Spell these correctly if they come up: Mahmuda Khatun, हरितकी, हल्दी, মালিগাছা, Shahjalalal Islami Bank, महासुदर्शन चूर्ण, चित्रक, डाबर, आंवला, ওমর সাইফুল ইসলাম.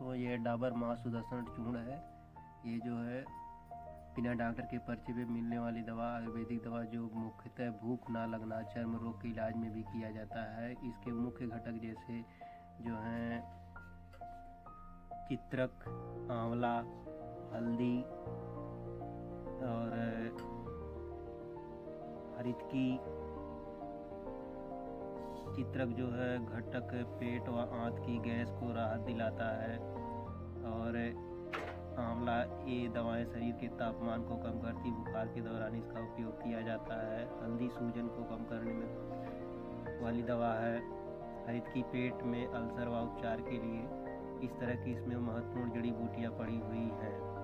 दोस्तों, ये डाबर महासुदर्शन चूर्ण है। ये जो है बिना डॉक्टर के पर्चे पे मिलने वाली दवा, आयुर्वेदिक दवा जो मुख्यतः भूख ना लगना, चर्म रोग के इलाज में भी किया जाता है। इसके मुख्य घटक जैसे जो हैं चित्रक, आंवला, हल्दी और हरितकी। चित्रक जो है घटक पेट व आंत की गैस को राहत दिलाता है, और आंवला ये दवाएं शरीर के तापमान को कम करती, बुखार के दौरान इसका उपयोग किया जाता है। हल्दी सूजन को कम करने में वाली दवा है। हरितकी पेट में अल्सर व उपचार के लिए। इस तरह की इसमें महत्वपूर्ण जड़ी बूटियाँ पड़ी हुई हैं।